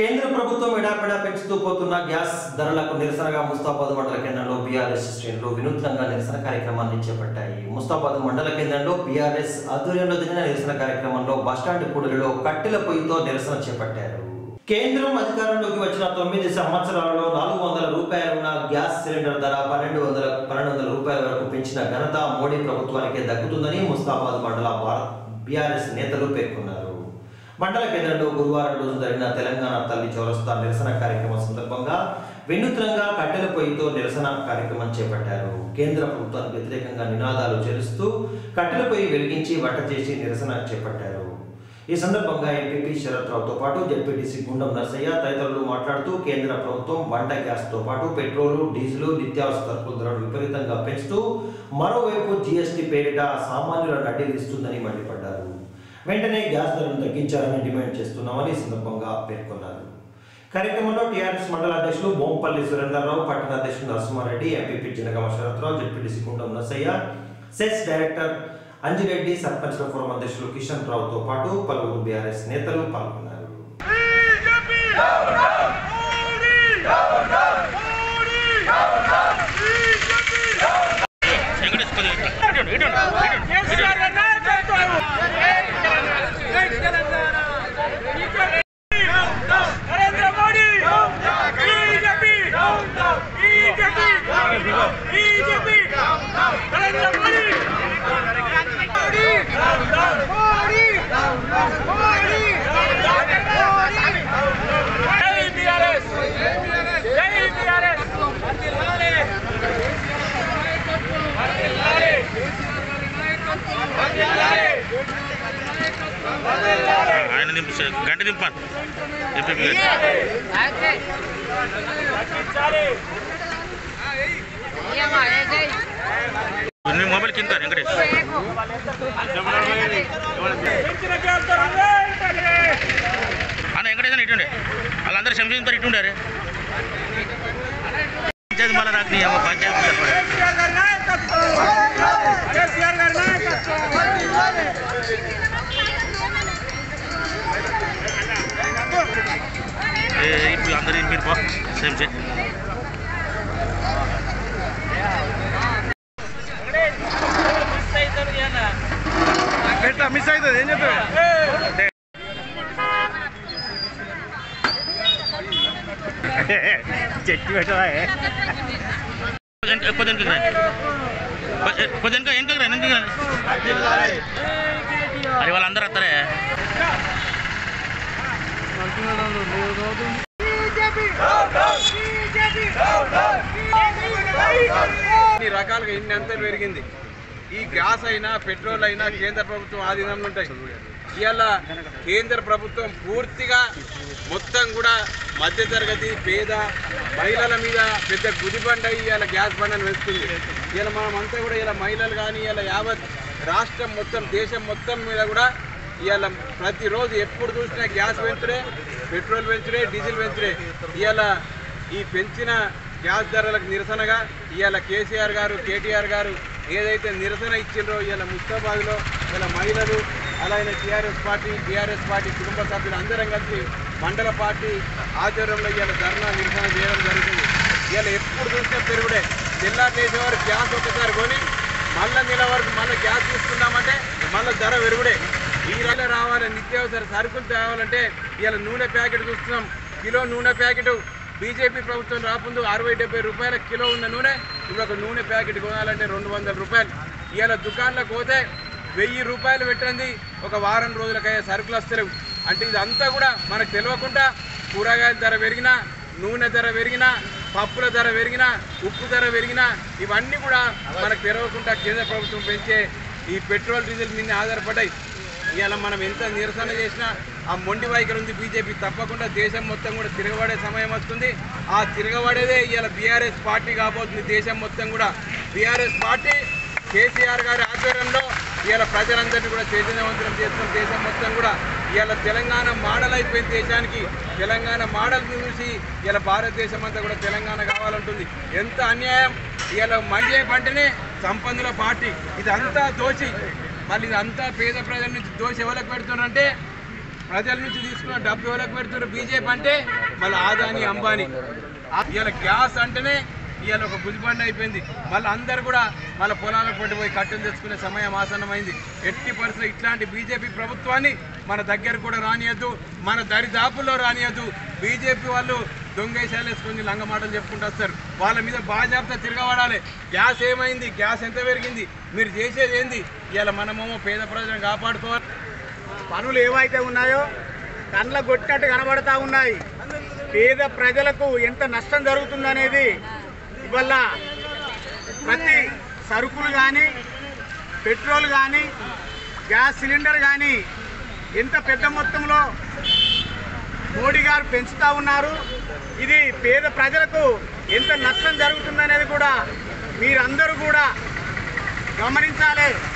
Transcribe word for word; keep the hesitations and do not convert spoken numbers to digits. కేంద్ర ప్రభుత్వం ఎడాపెడా పెంచుతూ పోతున్న గ్యాస్ ధరలకు నిరసనగా ముస్తాబాద్ మండల కేంద్రంలో బీఆర్ఎస్ శ్రేణులు వినూత్నంగా నిరసన కార్యక్రమాన్ని చేపట్టాయి. ముస్తాబాద్ మండల కేంద్రంలో బీఆర్ఎస్ ఆధ్వర్యంలో జరిగిన నిరసన కార్యక్రమంలో బస్టాండ్ కూడలిలో కట్టెల పొయ్యితో నిరసన చేపట్టారు. కేంద్రం అధికారంలోకి వచ్చిన తొమ్మిది సంవత్సరాలలో నాలుగు వందల రూపాయలు ఉన్న గ్యాస్ సిలిండర్ ధర పన్నెండు వందల పన్నెండు వందల రూపాయల వరకు పెంచిన ఘనత మోడీ ప్రభుత్వానికే దక్కుతుందని ముస్తాబాద్ మండల బీఆర్ఎస్ నేతలు పేర్కొన్నారు. మండల కేంద్రంలో గురువారం రోజు జరిగిన తెలంగాణ తల్లి చౌరస్తా నిరసన కార్యక్రమం సందర్భంగా వినూత్నంగా కట్టెల పొయ్యితో నిరసన కార్యక్రమం చేపట్టారు. కేంద్ర ప్రభుత్వానికి వ్యతిరేకంగా నినాదాలు చేస్తూ కట్టెల పొయ్యి వెలిగించి వంట చేసి నిరసన చేపట్టారు. ఈ సందర్భంగా ఎంపీపీ శరత్ రావుతో పాటు జెడ్పీటీసీ గుండం నర్సయ్య తదితరులు మాట్లాడుతూ కేంద్ర ప్రభుత్వం వంట గ్యాస్తో పాటు పెట్రోలు, డీజిల్, నిత్యావసర ధరలు విపరీతంగా పెంచుతూ మరోవైపు జీఎస్టీ పేరిట సామాన్యులను అడ్డగిస్తుందని మండిపడ్డారు. వెంటనే గ్యాస్ ధరను తగ్గించాలని డిమాండ్ చేస్తున్నామని సందర్భంగా పేర్కొన్నారు. కార్యక్రమంలో టీఆర్ఎస్ మండల అధ్యక్షులు బోంపల్లి సురేందర్రావు, పట్టణ అధ్యక్షులు Narasimhareddy, MPP Jinagama Sarath Rao, ZPTC Gundam Narsaiah, cess director Anji Reddy, సర్పంచ్ల ఫోరం అధ్యక్షులు కిషన్ రావుతో పాటు పలువురు బీఆర్ఎస్ నేతలు పాల్గొన్నారు. ఆయన నింపు గంట నింపాను మీ మొబైల్ కింద వెంకటేష్ అన్న వెంకటేష్ అని ఇటుండే వాళ్ళందరూ శంసించారు ఇటుండారే పంచాయతీ మళ్ళీ నాకు నీ అమ్మ పంచాయతీ ఇప్పుడు అందరూ మీరు పో సేమ్ సెట్ పెడతా మిస్ అవుతుంది ఏం చెప్పే చెట్టు పెట్టవా పదనకి పదనకి ఎంకరా ఎంకరా అరే వాళ్ళందరూ వస్తారే అన్ని రకాలుగా ఇన్ని అంతలు పెరిగింది. ఈ గ్యాస్ అయినా పెట్రోల్ అయినా కేంద్ర ప్రభుత్వం ఆధీనంలో ఉంటాయి. ఇవాళ కేంద్ర ప్రభుత్వం పూర్తిగా మొత్తం కూడా మధ్యతరగతి పేద మహిళల మీద పెద్ద గుదిబండ ఇవాళ గ్యాస్ బండను వేస్తుంది. ఇలా మనం అంతా కూడా ఇలా మహిళలు కానీ ఇలా యావత్ రాష్ట్రం మొత్తం దేశం మొత్తం మీద కూడా ఇవాళ ప్రతిరోజు ఎప్పుడు చూసినా గ్యాస్ పెంచుడే, పెట్రోల్ పెంచుడే, డీజిల్ పెంచుడే. ఇవాళ ఈ పెంచిన గ్యాస్ ధరలకు నిరసనగా ఇవాళ కేసీఆర్ గారు, కేటీఆర్ గారు ఏదైతే నిరసన ఇచ్చిండ్రో ఇవాళ ముస్తాబాద్లో ఇలా మహిళలు అలాగే టీఆర్ఎస్ పార్టీ, బీఆర్ఎస్ పార్టీ కుటుంబ సభ్యులు అందరం కలిసి మండల పార్టీ ఆధ్వర్యంలో ఇవాళ ధర్నా నిరసన చేయడం జరుగుతుంది. ఇవాళ ఎప్పుడు చూసినా పెరుగుడే జిల్లాకు వేసేవారు గ్యాస్ ఒకసారి కొని మళ్ళీ నెల వరకు మళ్ళీ గ్యాస్ తీసుకున్నామంటే మళ్ళీ ధర పెరుగుడే. ఈ రోజు రావాలి నిత్యావసర సరుకులు తేవాలంటే ఇవాళ నూనె ప్యాకెట్ చూస్తున్నాం. కిలో నూనె ప్యాకెట్ బీజేపీ ప్రభుత్వం రాకముందు అరవై డెబ్బై రూపాయల కిలో ఉన్న నూనె ఇప్పుడు ఒక నూనె ప్యాకెట్ కొనాలంటే రెండు వందల రూపాయలు. ఇవాళ దుకాణాలకు పోతే వెయ్యి రూపాయలు పెట్టింది ఒక వారం రోజులకయ్యే సరుకులు వస్తలేవు. అంటే ఇదంతా కూడా మనకు తెలియకుండా కూరగాయల ధర పెరిగినా, నూనె ధర పెరిగినా, పప్పుల ధర పెరిగినా, ఉప్పు ధర పెరిగినా ఇవన్నీ కూడా మనకు తెలియకుండా కేంద్ర ప్రభుత్వం పెంచే ఈ పెట్రోల్ డీజిల్ మీద ఆధారపడ్డాయి. ఇవాళ మనం ఎంత నిరసన చేసినా ఆ మొండి వైఖరి ఉంది బీజేపీ. తప్పకుండా దేశం మొత్తం కూడా తిరగబడే సమయం వస్తుంది. ఆ తిరగబడేదే ఇవాళ బీఆర్ఎస్ పార్టీ కాబోతుంది. దేశం మొత్తం కూడా బీఆర్ఎస్ పార్టీ కేసీఆర్ గారి ఆధ్వర్యంలో ఇవాళ ప్రజలందరినీ కూడా చైతన్యవంతం చేస్తాం. దేశం మొత్తం కూడా ఇవాళ తెలంగాణ మోడల్ అయిపోయింది. దేశానికి తెలంగాణ మోడల్ చూసి ఇవాళ భారతదేశం అంతా కూడా తెలంగాణ కావాలంటుంది. ఎంత అన్యాయం! ఇవాళ మండే పంటనే సంపన్నుల పార్టీ ఇదంతా దోచి మళ్ళీ ఇదంతా పేద ప్రజల నుంచి దోషి ఎవరికి పెడుతున్నారంటే ప్రజల నుంచి తీసుకున్న డబ్బు ఎవరికి పెడుతున్నారు? బీజేపీ అంటే మళ్ళీ ఆదాని అంబానీ. ఇవాళ గ్యాస్ అంటేనే ఇవాళ ఒక గుజిబండ అయిపోయింది. మళ్ళీ అందరు కూడా మళ్ళీ పొలాలకు పట్టిపోయి కట్టెలు తెచ్చుకునే సమయం ఆసన్నమైంది. ఎట్టి పరిస్థితులు ఇట్లాంటి బీజేపీ ప్రభుత్వాన్ని మన దగ్గర కూడా రానియద్దు, మన దరిదాపుల్లో రానియద్దు. బీజేపీ వాళ్ళు దొంగేశాలు వేసుకొని లంగమాటలు చెప్పుకుంటూ వస్తారు. వాళ్ళ మీద బాధ్యత తిరగబడాలి. గ్యాస్ ఏమైంది? గ్యాస్ ఎంత పెరిగింది? మీరు చేసేది ఏంది? ఇవాళ మనమేమో పేద ప్రజలను కాపాడుకోవాలి. పనులు ఏవైతే ఉన్నాయో కండ్ల కొట్టినట్టు కనబడతా ఉన్నాయి. పేద ప్రజలకు ఎంత నష్టం జరుగుతుందనేది ఇవల్ల ప్రతి సరుకులు కానీ, పెట్రోల్ కానీ, గ్యాస్ సిలిండర్ కానీ ఎంత పెద్ద మొత్తంలో మోడీ గారు పెంచుతూ ఉన్నారు. ఇది పేద ప్రజలకు ఎంత నష్టం జరుగుతుందనేది కూడా మీరందరూ కూడా గమనించాలి.